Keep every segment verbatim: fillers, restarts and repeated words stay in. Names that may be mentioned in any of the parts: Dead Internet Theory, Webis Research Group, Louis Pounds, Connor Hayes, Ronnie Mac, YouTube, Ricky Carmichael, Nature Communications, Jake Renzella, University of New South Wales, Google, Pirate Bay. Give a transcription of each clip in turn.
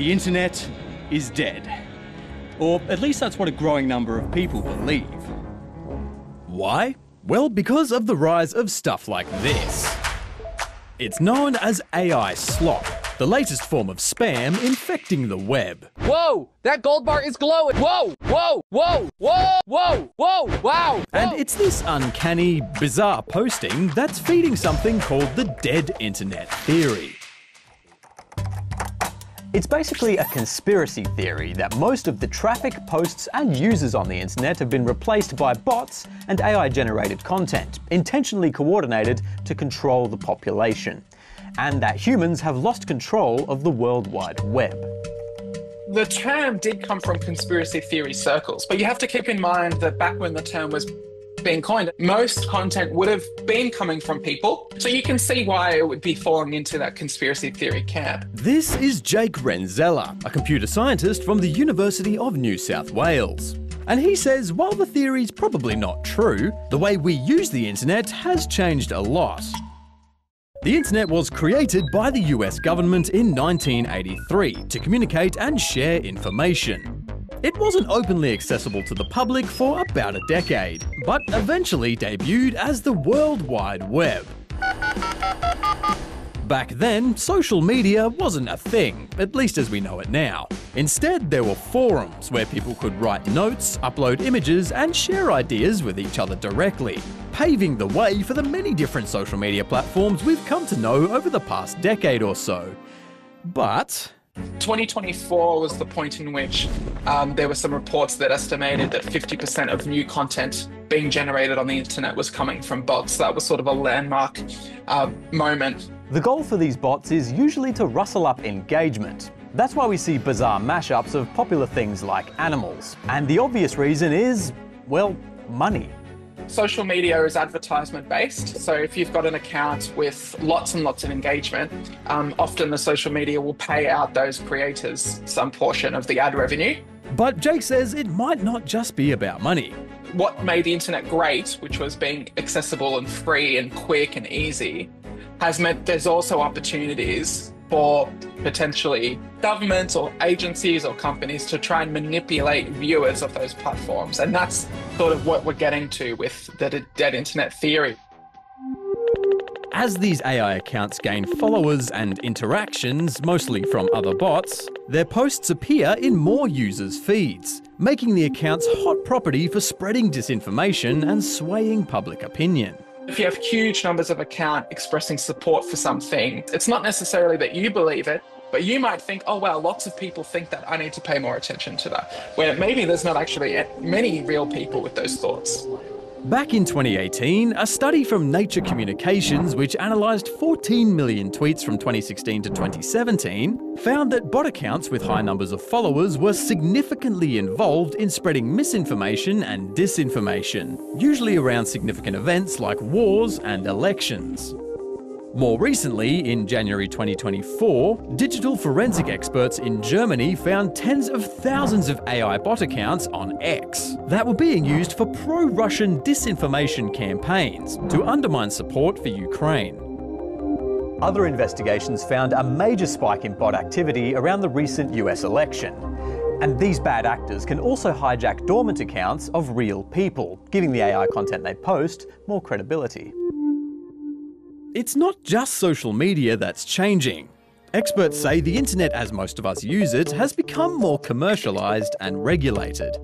the internet is dead. Or at least that's what a growing number of people believe. Why? Well, because of the rise of stuff like this. It's known as A I slop, the latest form of spam infecting the web. Whoa! That gold bar is glowing! Whoa! Whoa! Whoa! Whoa! Whoa! Whoa! Wow! Whoa. And it's this uncanny, bizarre posting that's feeding something called the dead internet theory. It's basically a conspiracy theory that most of the traffic, posts and users on the internet have been replaced by bots and A I-generated content, intentionally coordinated to control the population, and that humans have lost control of the World Wide Web. The term did come from conspiracy theory circles, but you have to keep in mind that back when the term was being coined, most content would have been coming from people. So you can see why it would be falling into that conspiracy theory camp. This is Jake Renzella, a computer scientist from the University of New South Wales. And he says while the theory's probably not true, the way we use the internet has changed a lot. The internet was created by the U S government in nineteen eighty-three to communicate and share information. It wasn't openly accessible to the public for about a decade, but eventually debuted as the World Wide Web. Back then, social media wasn't a thing, at least as we know it now. Instead, there were forums where people could write notes, upload images, and share ideas with each other directly, paving the way for the many different social media platforms we've come to know over the past decade or so. But twenty twenty-four was the point in which um, there were some reports that estimated that fifty percent of new content being generated on the internet was coming from bots. That was sort of a landmark uh, moment. The goal for these bots is usually to rustle up engagement. That's why we see bizarre mashups of popular things like animals. And the obvious reason is, well, money. Social media is advertisement based, so if you've got an account with lots and lots of engagement, um, often the social media will pay out those creators some portion of the ad revenue. But Jake says it might not just be about money. What made the internet great, which was being accessible and free and quick and easy, has meant there's also opportunities for potentially governments or agencies or companies to try and manipulate viewers of those platforms. And that's sort of what we're getting to with the dead internet theory. As these A I accounts gain followers and interactions, mostly from other bots, their posts appear in more users' feeds, making the accounts hot property for spreading disinformation and swaying public opinion. If you have huge numbers of accounts expressing support for something, it's not necessarily that you believe it, but you might think, oh, wow, lots of people think that, I need to pay more attention to that, where maybe there's not actually many real people with those thoughts. Back in twenty eighteen, a study from Nature Communications, which analysed fourteen million tweets from twenty sixteen to twenty seventeen, found that bot accounts with high numbers of followers were significantly involved in spreading misinformation and disinformation, usually around significant events like wars and elections. More recently, in January twenty twenty-four, digital forensic experts in Germany found tens of thousands of A I bot accounts on X that were being used for pro-Russian disinformation campaigns to undermine support for Ukraine. Other investigations found a major spike in bot activity around the recent U S election. And these bad actors can also hijack dormant accounts of real people, giving the A I content they post more credibility. It's not just social media that's changing. Experts say the internet as most of us use it has become more commercialised and regulated.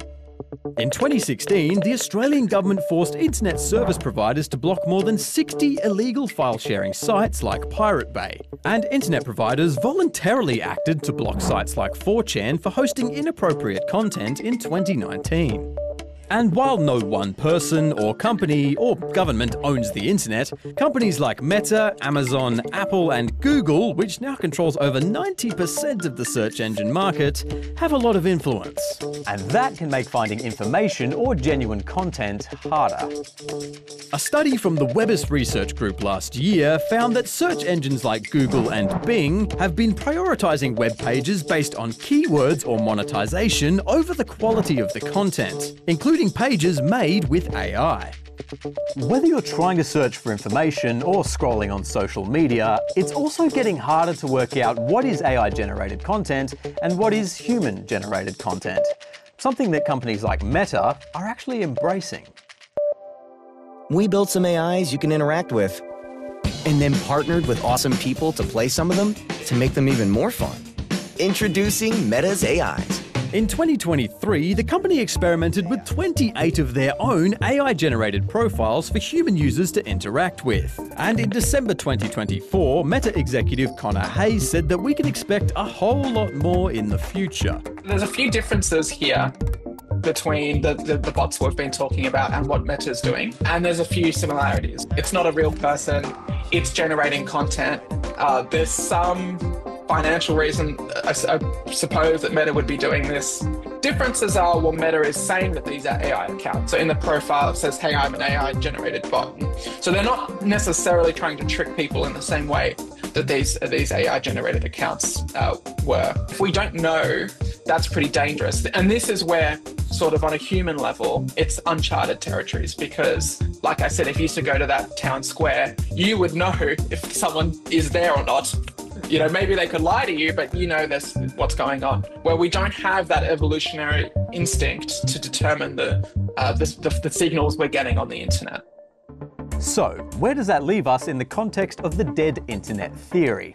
In twenty sixteen, the Australian government forced internet service providers to block more than sixty illegal file-sharing sites like Pirate Bay, and internet providers voluntarily acted to block sites like four chan for hosting inappropriate content in twenty nineteen. And while no one person or company or government owns the internet, companies like Meta, Amazon, Apple and Google, which now controls over ninety percent of the search engine market, have a lot of influence. And that can make finding information or genuine content harder. A study from the Webis Research Group last year found that search engines like Google and Bing have been prioritising web pages based on keywords or monetization over the quality of the content, including including pages made with A I. Whether you're trying to search for information or scrolling on social media, it's also getting harder to work out what is A I-generated content and what is human-generated content, something that companies like Meta are actually embracing. We built some A Is you can interact with, and then partnered with awesome people to play some of them to make them even more fun. Introducing Meta's A Is. In twenty twenty-three, the company experimented with twenty-eight of their own A I-generated profiles for human users to interact with. And in December twenty twenty-four, Meta executive Connor Hayes said that we can expect a whole lot more in the future. There's a few differences here between the, the, the bots we've been talking about and what Meta's doing, and there's a few similarities. It's not a real person, it's generating content. Uh, there's some financial reason, I, I suppose, that Meta would be doing this. Differences are, well, Meta is saying that these are A I accounts. So in the profile, it says, hey, I'm an A I-generated bot. So they're not necessarily trying to trick people in the same way that these, these A I-generated accounts uh, were. If we don't know, that's pretty dangerous. And this is where, sort of on a human level, it's uncharted territories, because, like I said, if you used to go to that town square, you would know if someone is there or not. You know, maybe they could lie to you, but you know that's what's going on. Where we don't have that evolutionary instinct to determine the, uh, the, the, the signals we're getting on the internet. So, where does that leave us in the context of the dead internet theory?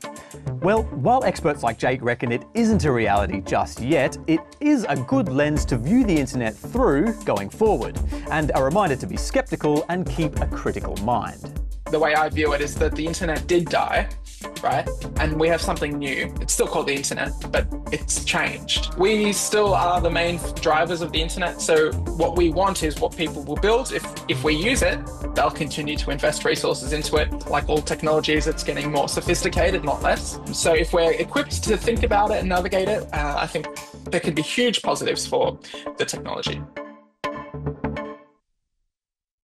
Well, while experts like Jake reckon it isn't a reality just yet, it is a good lens to view the internet through going forward, and a reminder to be skeptical and keep a critical mind. The way I view it is that the internet did die, right? And we have something new. It's still called the internet, but it's changed. We still are the main drivers of the internet. So what we want is what people will build. If, if we use it, they'll continue to invest resources into it. Like all technologies, it's getting more sophisticated, not less. So if we're equipped to think about it and navigate it, uh, I think there could be huge positives for the technology.